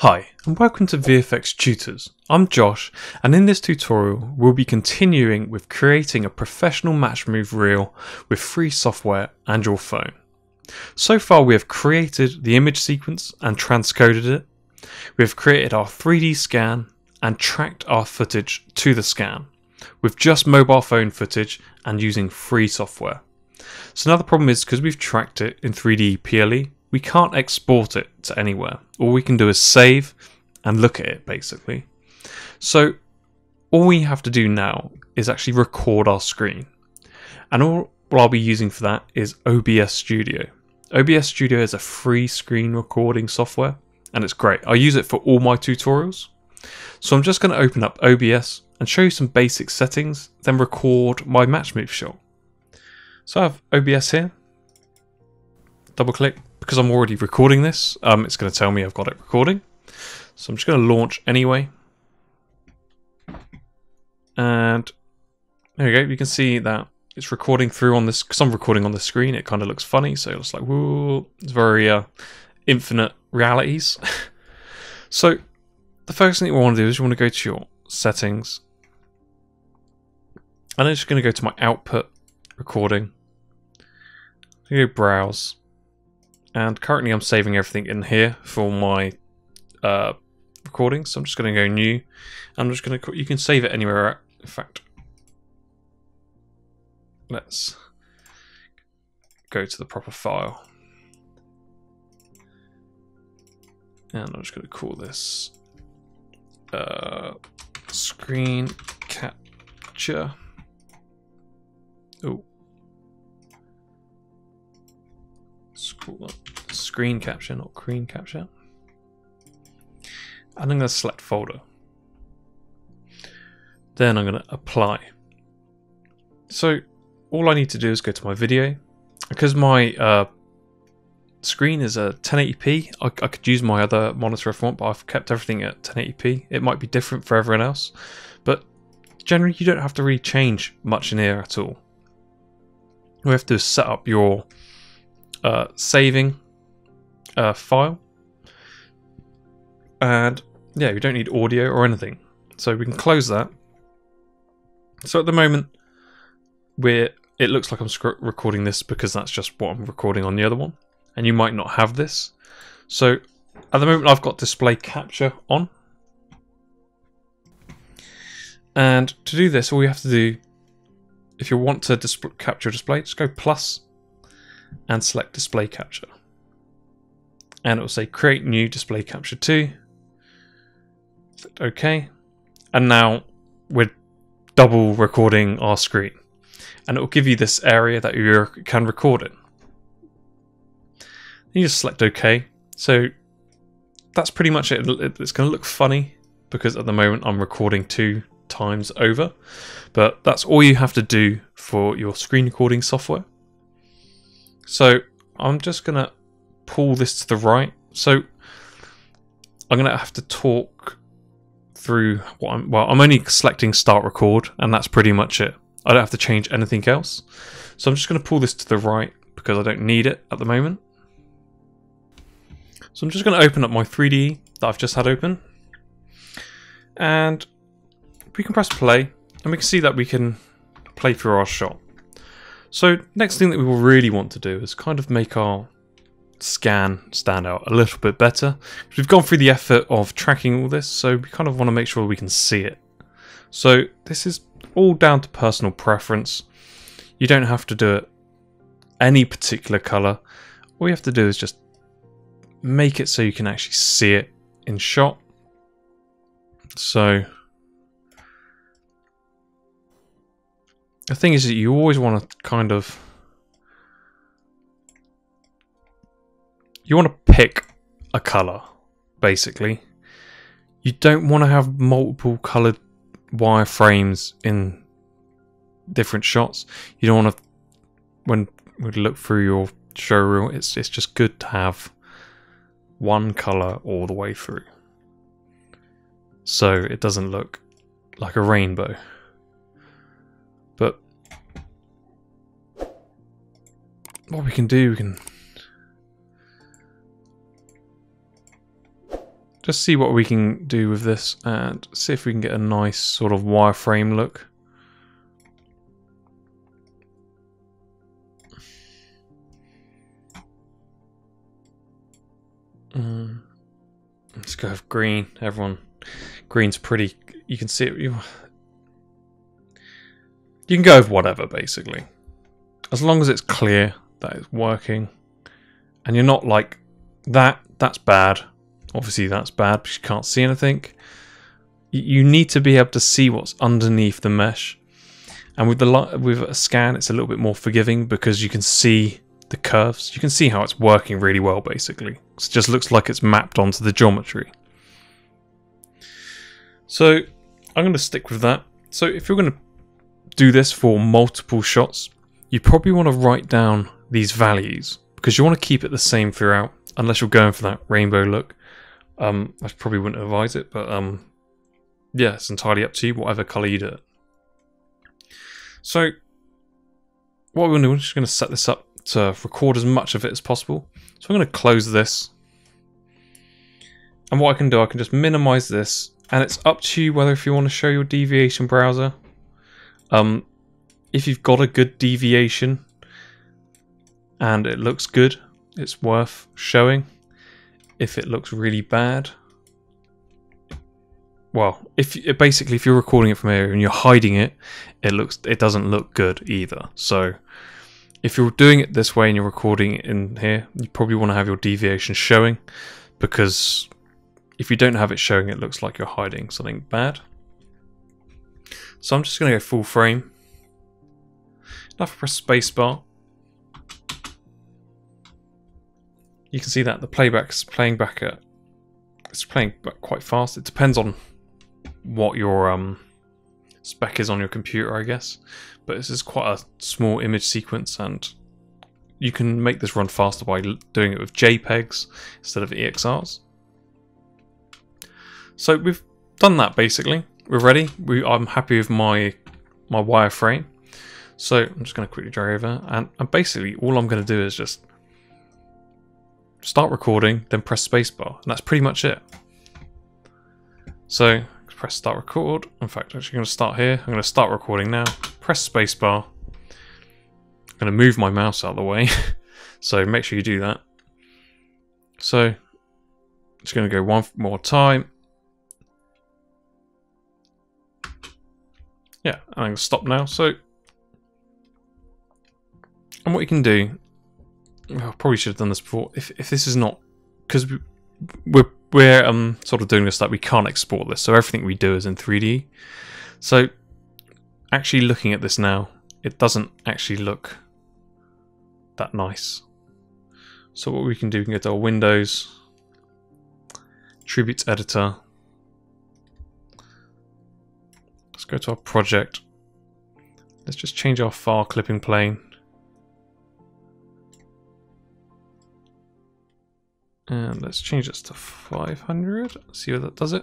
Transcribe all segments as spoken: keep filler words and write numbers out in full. Hi and welcome to V F X Tutors. I'm Josh and in this tutorial we'll be continuing with creating a professional Matchmove reel with free software and your phone. So far we have created the image sequence and transcoded it. We have created our three D scan and tracked our footage to the scan with just mobile phone footage and using free software. So now the problem is because we've tracked it in three D E P L E, we can't export it to anywhere. All we can do is save and look at it basically. So all we have to do now is actually record our screen. And all I'll be using for that is O B S Studio. O B S Studio is a free screen recording software and it's great. I use it for all my tutorials. So I'm just going to open up O B S and show you some basic settings, then record my Matchmove shot. So I have O B S here, double click. Because I'm already recording this, um, it's going to tell me I've got it recording. So I'm just going to launch anyway. And there we go. You can see that it's recording through on this, because I'm recording on the screen. It kind of looks funny. So it's like, whoa, it's very uh, infinite realities. So the first thing that we want to do is you want to go to your settings. And I'm just going to go to my output recording. You go browse. And currently I'm saving everything in here for my uh, recording, so I'm just going to go new. I'm just going to, you can save it anywhere, in fact. Let's go to the proper file. And I'm just going to call this uh, screen capture. Oh. Screen capture, not screen capture. And I'm going to select folder. Then I'm going to apply. So all I need to do is go to my video. Because my uh, screen is a ten eighty p, I, I could use my other monitor if I want, but I've kept everything at ten eighty p. It might be different for everyone else, but generally you don't have to really change much in here at all. We have to set up your Uh, saving uh, file, and yeah, we don't need audio or anything, so we can close that. So at the moment we're it looks like I'm recording this because that's just what I'm recording on the other one, and you might not have this. So at the moment I've got display capture on, and to do this all you have to do, if you want to dis capture display, just go plus and select display capture, and it will say create new display capture two. Click OK, and now we're double recording our screen, and it will give you this area that you can record in. You just select OK. So that's pretty much it. It's going to look funny because at the moment I'm recording two times over, but that's all you have to do for your screen recording software. So I'm just going to pull this to the right. So I'm going to have to talk through what I'm, well, I'm only selecting start record, and that's pretty much it. I don't have to change anything else. So I'm just going to pull this to the right because I don't need it at the moment. So I'm just going to open up my three D that I've just had open, and we can press play and we can see that we can play through our shot. So next thing that we will really want to do is kind of make our scan stand out a little bit better. We've gone through the effort of tracking all this, so we kind of want to make sure we can see it. So this is all down to personal preference. You don't have to do it any particular color. All you have to do is just make it so you can actually see it in shot. So the thing is that you always want to kind of, you want to pick a color, basically. You don't want to have multiple colored wireframes in different shots. You don't want to, when we look through your show reel, it's, it's just good to have one color all the way through, so it doesn't look like a rainbow. But what we can do, we can just see what we can do with this and see if we can get a nice sort of wireframe look. Um, let's go with green. Everyone, green's pretty. You can see it. You, you can go with whatever, basically, as long as it's clear that it's working, and you're not like that. That's bad. Obviously, that's bad because you can't see anything. You need to be able to see what's underneath the mesh, and with the with a scan, it's a little bit more forgiving because you can see the curves. You can see how it's working really well, basically. It just looks like it's mapped onto the geometry. So I'm going to stick with that. So if you're going to do this for multiple shots, you probably want to write down these values because you want to keep it the same throughout, unless you're going for that rainbow look. Um, I probably wouldn't advise it, but um, yeah, it's entirely up to you, whatever color you do it. So what we're going to do, we're just going to set this up to record as much of it as possible. So I'm going to close this, and what I can do, I can just minimize this, and it's up to you whether if you want to show your deviation browser. Um, if you've got a good deviation and it looks good, it's worth showing. If it looks really bad, well, if basically if you're recording it from here and you're hiding it, it looks it doesn't look good either. So if you're doing it this way and you're recording in here, you probably want to have your deviation showing, because if you don't have it showing, it looks like you're hiding something bad. So I'm just going to go full frame. Now if I press spacebar, you can see that the playback's playing back at it's playing back quite fast. It depends on what your um. spec is on your computer, I guess, but this is quite a small image sequence, and you can make this run faster by doing it with JPEGs instead of E X Rs. So we've done that, basically. We're ready. We, I'm happy with my my wireframe, so I'm just going to quickly drag over, and, and basically all I'm going to do is just start recording, then press spacebar, and that's pretty much it. So press start record. In fact, I'm actually going to start here. I'm going to start recording now. Press spacebar. I'm going to move my mouse out of the way, so make sure you do that. So I'm just going to go one more time. Yeah, and I'm going to stop now. So, and what you can do, well, I probably should have done this before. If if this is not, because we're We're um, sort of doing this that we can't export this, so everything we do is in three D. So actually looking at this now, it doesn't actually look that nice. So what we can do, we can go to our Windows, Attributes Editor. Let's go to our project. Let's just change our file clipping plane. And let's change this to five hundred, see what that does it.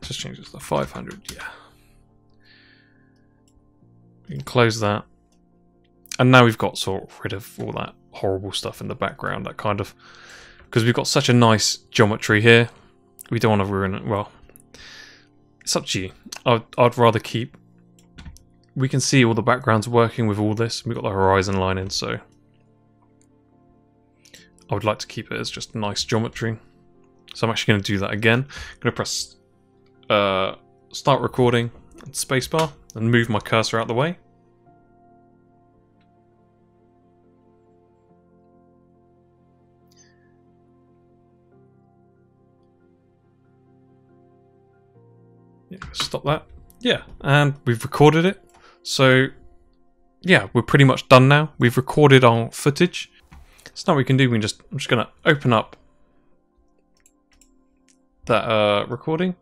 Just change this to five hundred, yeah. We can close that. And now we've got sort of rid of all that horrible stuff in the background, that kind of, because we've got such a nice geometry here. We don't want to ruin it. Well, it's up to you. I'd, I'd rather keep, we can see all the backgrounds working with all this. We've got the horizon line in, so I would like to keep it as just nice geometry. So I'm actually going to do that again. I'm going to press uh, start recording and spacebar and move my cursor out of the way. Yeah, stop that. Yeah, and we've recorded it. So yeah, we're pretty much done now. We've recorded our footage. So now we can do, we can just, I'm just going to open up that uh, recording.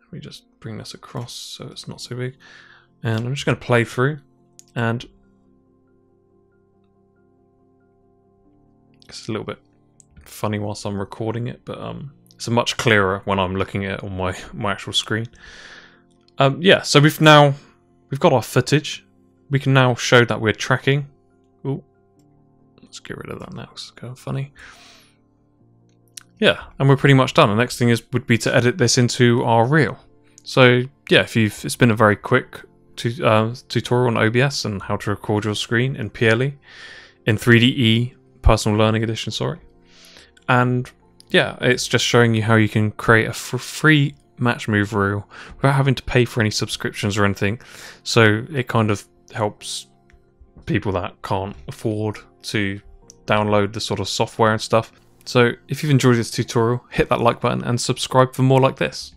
Let me just bring this across so it's not so big. And I'm just going to play through. And it's a little bit funny whilst I'm recording it, but um, it's much clearer when I'm looking at it on my, my actual screen. Um, yeah, so we've now, we've got our footage. We can now show that we're tracking. Ooh. Let's get rid of that now, because it's kind of funny. Yeah, and we're pretty much done. The next thing is would be to edit this into our reel. So yeah, if you've it's been a very quick tu uh, tutorial on O B S and how to record your screen in P L E, in three D E Personal Learning Edition, sorry. And yeah, it's just showing you how you can create a free Matchmove reel without having to pay for any subscriptions or anything. So it kind of helps people that can't afford to download the sort of software and stuff. So if you've enjoyed this tutorial, hit that like button and subscribe for more like this.